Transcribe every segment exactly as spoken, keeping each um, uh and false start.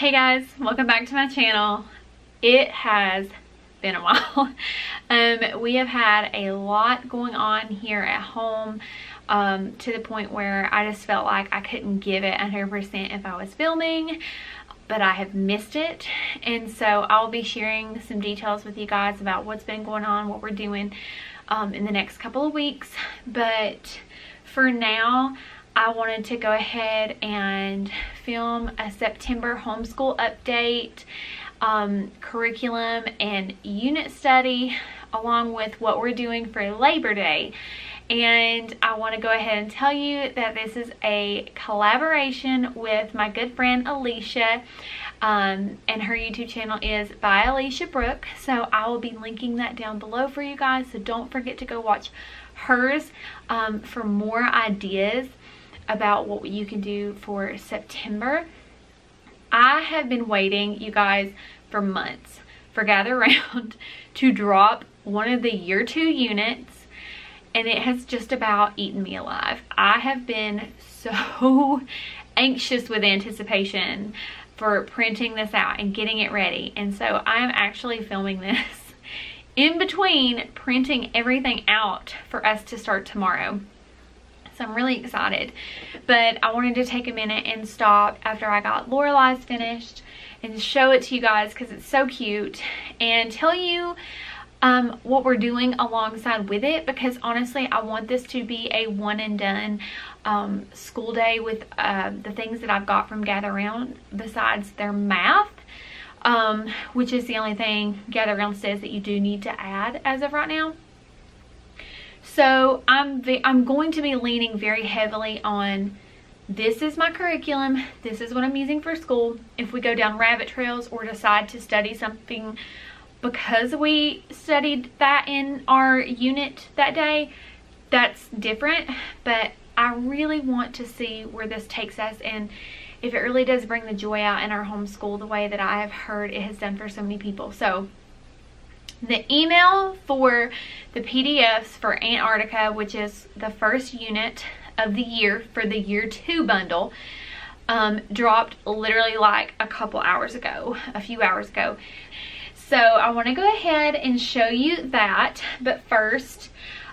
Hey guys, welcome back to my channel. It has been a while. Um, we have had a lot going on here at home, um, to the point where I just felt like I couldn't give it one hundred percent if I was filming, but I have missed it. And so I'll be sharing some details with you guys about what's been going on, what we're doing um, in the next couple of weeks. But for now, I wanted to go ahead and film a September homeschool update, um, curriculum and unit study, along with what we're doing for Labor Day. And I want to go ahead and tell you that this is a collaboration with my good friend Alicia, um, and her YouTube channel is by Alicia Brooke. So I will be linking that down below for you guys, so don't forget to go watch hers um, for more ideas about what you can do for September. I have been waiting, you guys, for months for Gather Round to drop one of the year two units, and it has just about eaten me alive. I have been so anxious with anticipation for printing this out and getting it ready, and so I'm actually filming this in between printing everything out for us to start tomorrow. So I'm really excited, but I wanted to take a minute and stop after I got L'Orealize finished and show it to you guys because it's so cute, and tell you um, what we're doing alongside with it, because honestly I want this to be a one and done um, school day with uh, the things that I've got from Gather Round besides their math, um, which is the only thing Gather Round says that you do need to add as of right now. So I'm, I'm going to be leaning very heavily on, this is my curriculum, this is what I'm using for school. If we go down rabbit trails or decide to study something because we studied that in our unit that day, that's different. But I really want to see where this takes us, and if it really does bring the joy out in our homeschool the way that I have heard it has done for so many people. So the email for the P D Fs for Antarctica, which is the first unit of the year for the year two bundle, um, dropped literally like a couple hours ago, a few hours ago. So I want to go ahead and show you that. But first,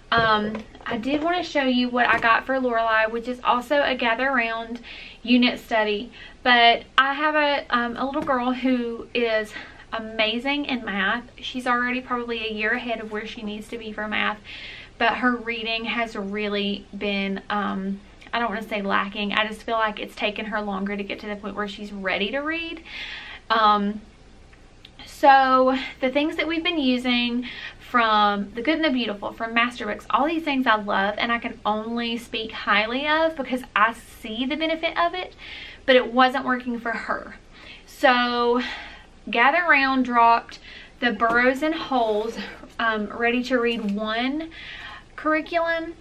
um, I did want to show you what I got for Lorelai, which is also a Gather Round unit study. But I have a, um, a little girl who is amazing in math. She's already probably a year ahead of where she needs to be for math, but her reading has really been, um, I don't want to say lacking, I just feel like it's taken her longer to get to the point where she's ready to read. Um, so the things that we've been using from The Good and the Beautiful, from Masterbooks, all these things I love and I can only speak highly of because I see the benefit of it, but it wasn't working for her. So Gather Round dropped the Burrows and Holes um, Ready to Read One curriculum,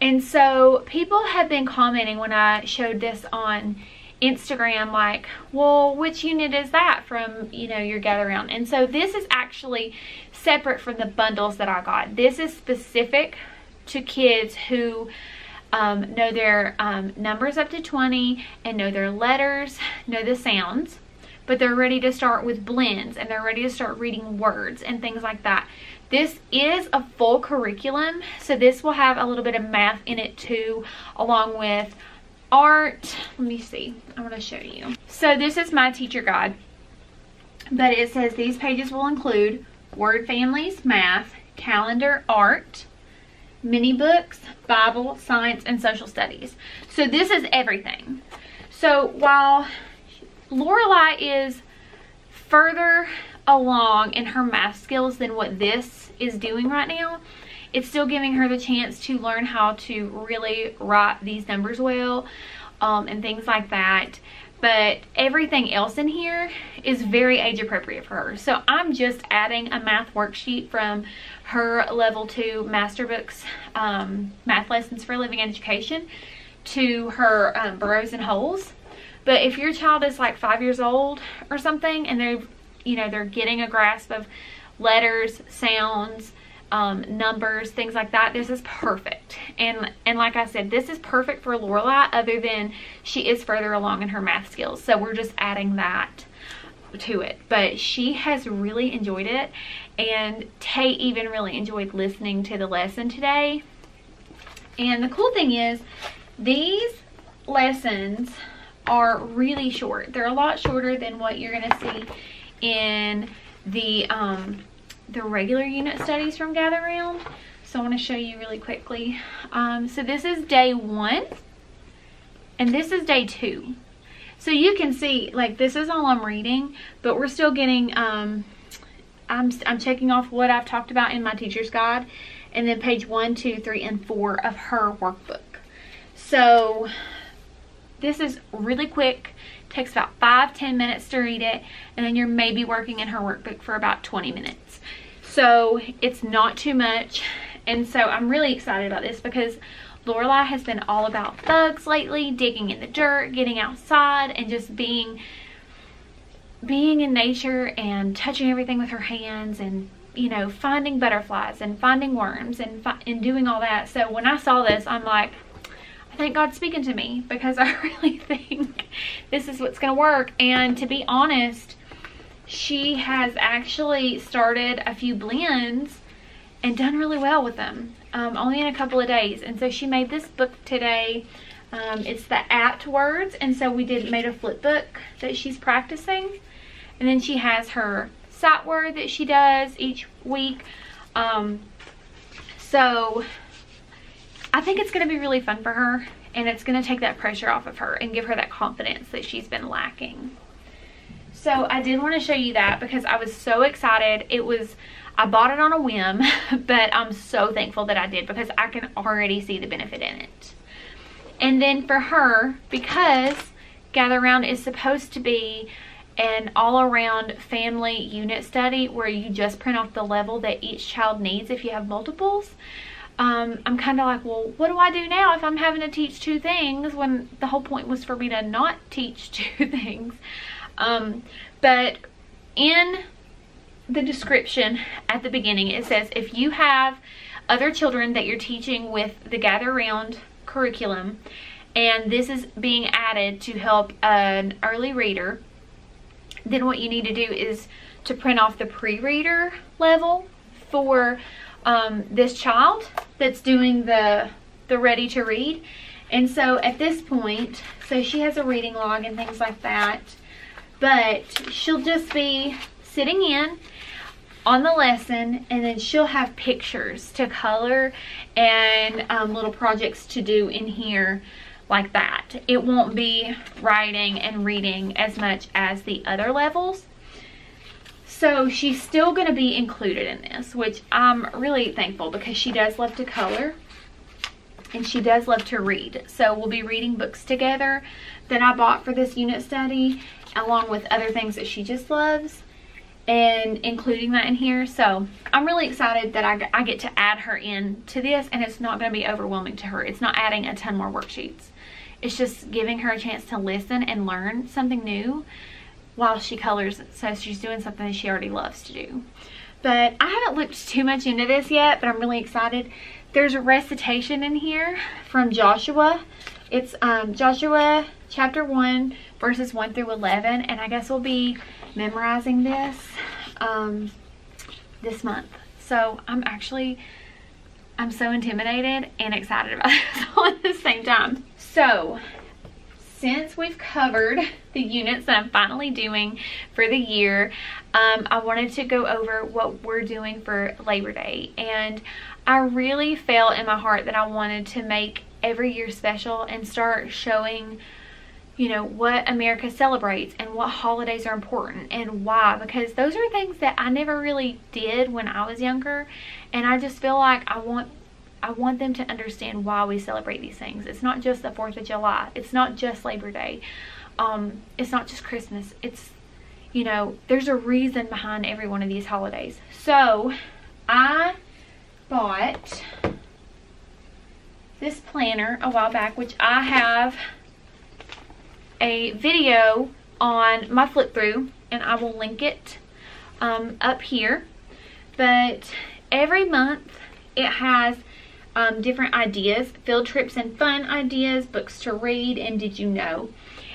and so people have been commenting when I showed this on Instagram, like, well, which unit is that from, you know, your Gather Round? And so this is actually separate from the bundles that I got. This is specific to kids who um, know their um, numbers up to twenty and know their letters, know the sounds, but they're ready to start with blends and they're ready to start reading words and things like that. This is a full curriculum, so this will have a little bit of math in it too, along with art. Let me see, I'm going to show you. So this is my teacher guide, but it says these pages will include word families, math, calendar, art, mini books, Bible, science, and social studies. So this is everything. So while Lorelai is further along in her math skills than what this is doing right now, it's still giving her the chance to learn how to really write these numbers well, um, and things like that. But everything else in here is very age appropriate for her. So I'm just adding a math worksheet from her level two Masterbooks um, math lessons for Living Education to her um, Burrows and Holes. But if your child is like five years old or something, and they're, you know, they're getting a grasp of letters, sounds, um, numbers, things like that, this is perfect. And and like I said, this is perfect for Lorelai, other than she is further along in her math skills. So we're just adding that to it, but she has really enjoyed it, and Tay even really enjoyed listening to the lesson today. And the cool thing is these lessons are really short. They're a lot shorter than what you're going to see in the um the regular unit studies from Gather Round. So I want to show you really quickly. Um, so this is day one and this is day two. So you can see, like, this is all I'm reading, but we're still getting, um, I'm, I'm checking off what I've talked about in my teacher's guide, and then page one, two, three, and four of her workbook. So this is really quick. Takes about five, ten minutes to read it, and then you're maybe working in her workbook for about twenty minutes. So it's not too much, and so I'm really excited about this because Lorelai has been all about bugs lately, digging in the dirt, getting outside, and just being being in nature and touching everything with her hands, and, you know, finding butterflies and finding worms and fi and doing all that. So when I saw this, I'm like, I thank God's speaking to me, because I really think this is what's going to work. And to be honest, she has actually started a few blends and done really well with them, um, only in a couple of days. And so she made this book today. Um, it's the apt words, and so we did made a flip book that she's practicing, and then she has her sight word that she does each week. Um, so I think it's going to be really fun for her, and it's going to take that pressure off of her and give her that confidence that she's been lacking. So I did want to show you that because I was so excited. It was, I bought it on a whim, but I'm so thankful that I did because I can already see the benefit in it. And then for her, because Gather Round is supposed to be an all-around family unit study where you just print off the level that each child needs if you have multiples, um, I'm kind of like, well, what do I do now if I'm having to teach two things when the whole point was for me to not teach two things? Um, but in the description at the beginning, it says if you have other children that you're teaching with the Gather Round curriculum, and this is being added to help an early reader, then what you need to do is to print off the pre-reader level for um, this child that's doing the the ready to read. And so at this point, so she has a reading log and things like that, but she'll just be sitting in on the lesson, and then she'll have pictures to color and um, little projects to do in here like that. It won't be writing and reading as much as the other levels. So she's still going to be included in this, which I'm really thankful because she does love to color and she does love to read. So we'll be reading books together that I bought for this unit study, along with other things that she just loves, and including that in here. So I'm really excited that I, I get to add her in to this, and it's not going to be overwhelming to her. It's not adding a ton more worksheets. It's just giving her a chance to listen and learn something new while she colors, so she's doing something that she already loves to do. But I haven't looked too much into this yet, but I'm really excited. There's a recitation in here from Joshua. It's um, Joshua chapter one, verses one through eleven, and I guess we'll be memorizing this um, this month. So I'm actually, I'm so intimidated and excited about this all at the same time. So since we've covered the units that I'm finally doing for the year, um, I wanted to go over what we're doing for Labor Day. And I really felt in my heart that I wanted to make every year special and start showing, you know, what America celebrates and what holidays are important and why, because those are things that I never really did when I was younger, and I just feel like I want I want them to understand why we celebrate these things. It's not just the fourth of July, it's not just Labor Day, um, it's not just Christmas. It's, you know, there's a reason behind every one of these holidays. So I bought this planner a while back, which I have a video on my flip through, and I will link it um, up here. But every month it has um, different ideas, field trips and fun ideas, books to read, and did you know?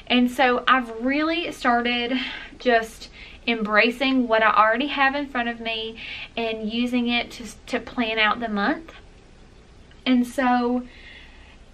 And so I've really started just embracing what I already have in front of me and using it to, to plan out the month. And so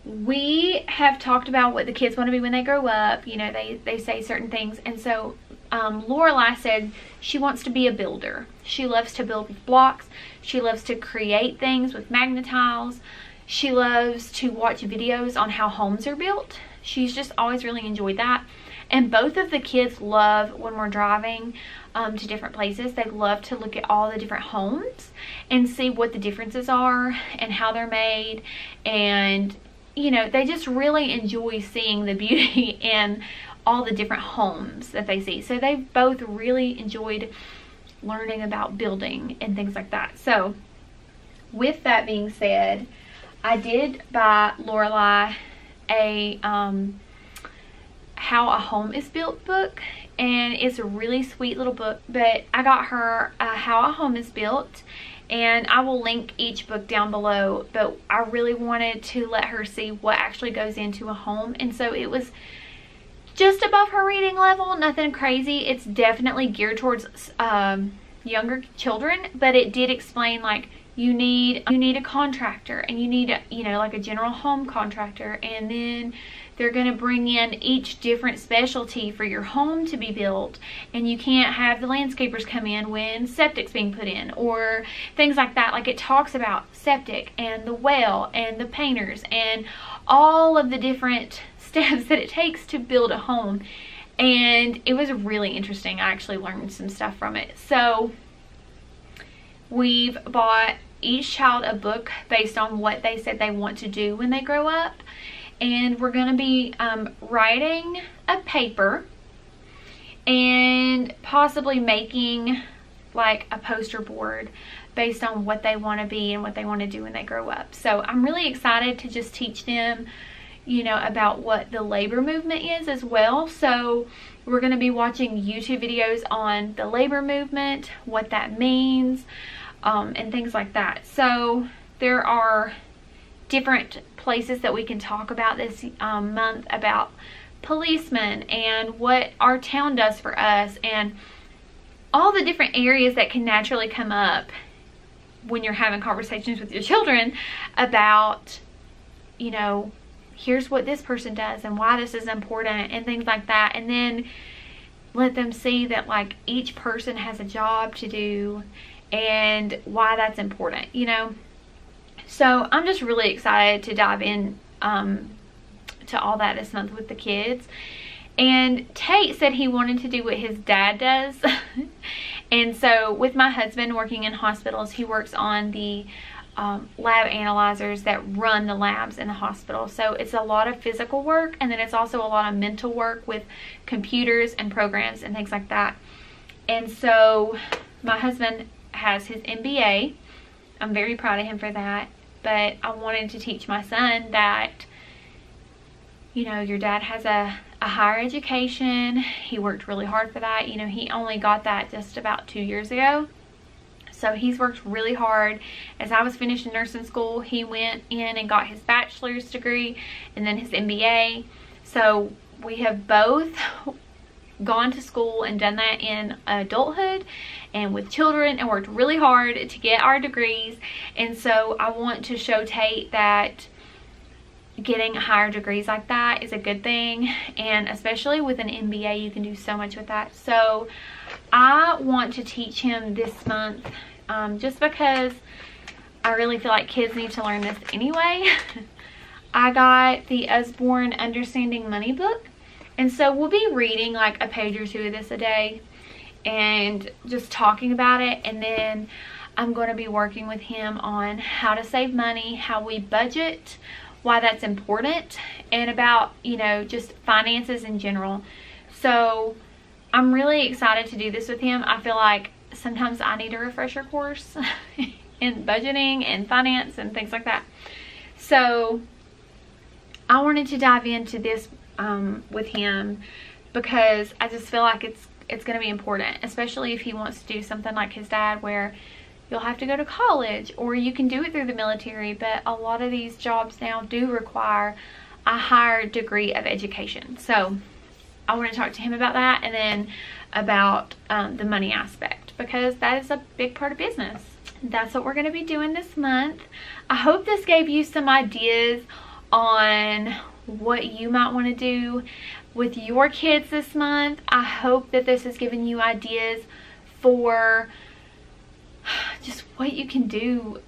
we have talked about what the kids want to be when they grow up. You know, they, they say certain things. And so um, Lorelai said she wants to be a builder. She loves to build with blocks. She loves to create things with magnetiles. She loves to watch videos on how homes are built. She's just always really enjoyed that. And both of the kids love when we're driving um, to different places. They love to look at all the different homes and see what the differences are and how they're made. And, you know, they just really enjoy seeing the beauty in all the different homes that they see. So they both really enjoyed learning about building and things like that. So with that being said, I did buy Lorelai a um, how a home is built book, and it's a really sweet little book. But I got her uh, how a home is built, and I will link each book down below, but I really wanted to let her see what actually goes into a home. And so it was just above her reading level, nothing crazy. It's definitely geared towards um, younger children, but it did explain, like, you need you need a contractor, and you need a, you know, like a general home contractor, and then they're going to bring in each different specialty for your home to be built, and you can't have the landscapers come in when septic's being put in or things like that. Like, it talks about septic and the well and the painters and all of the different steps that it takes to build a home. And it was really interesting. I actually learned some stuff from it. So we've bought each child a book based on what they said they want to do when they grow up. And we're going to be um, writing a paper and possibly making like a poster board based on what they want to be and what they want to do when they grow up. So I'm really excited to just teach them, you know, about what the labor movement is as well. So we're going to be watching YouTube videos on the labor movement, what that means, um, and things like that. So there are different places that we can talk about this um, month about policemen and what our town does for us and all the different areas that can naturally come up when you're having conversations with your children about, you know, here's what this person does and why this is important and things like that. And then let them see that, like, each person has a job to do and why that's important, you know. So I'm just really excited to dive in um, to all that this month with the kids. And Tate said he wanted to do what his dad does. And so with my husband working in hospitals, he works on the Um, lab analyzers that run the labs in the hospital. So it's a lot of physical work, and then it's also a lot of mental work with computers and programs and things like that. And so my husband has his M B A. I'm very proud of him for that, but I wanted to teach my son that, you know, your dad has a, a higher education. He worked really hard for that. You know, he only got that just about two years ago. So he's worked really hard. As I was finishing nursing school, he went in and got his bachelor's degree and then his M B A. So we have both gone to school and done that in adulthood and with children and worked really hard to get our degrees. And so I want to show Tate that getting higher degrees like that is a good thing, and especially with an M B A, you can do so much with that. So I want to teach him this month, um, just because I really feel like kids need to learn this anyway. I got the Usborne Understanding Money book, and so we'll be reading like a page or two of this a day and just talking about it. And then I'm going to be working with him on how to save money, how we budget, why that's important, and about, you know, just finances in general. So I'm really excited to do this with him. I feel like sometimes I need a refresher course in budgeting and finance and things like that. So I wanted to dive into this um, with him because I just feel like it's it's going to be important, especially if he wants to do something like his dad, where you'll have to go to college, or you can do it through the military. But a lot of these jobs now do require a higher degree of education. So I want to talk to him about that, and then about um, the money aspect, because that is a big part of business. That's what we're going to be doing this month. I hope this gave you some ideas on what you might want to do with your kids this month. I hope that this has given you ideas for just what you can do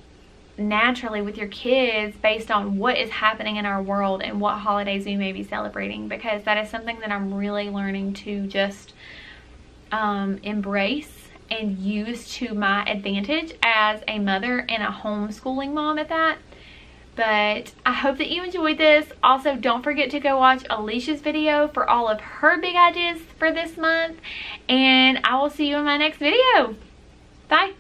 naturally with your kids based on what is happening in our world and what holidays we may be celebrating, because that is something that I'm really learning to just um, embrace and use to my advantage as a mother and a homeschooling mom at that. But I hope that you enjoyed this. Also, don't forget to go watch Alicia's video for all of her big ideas for this month, and I will see you in my next video. Bye.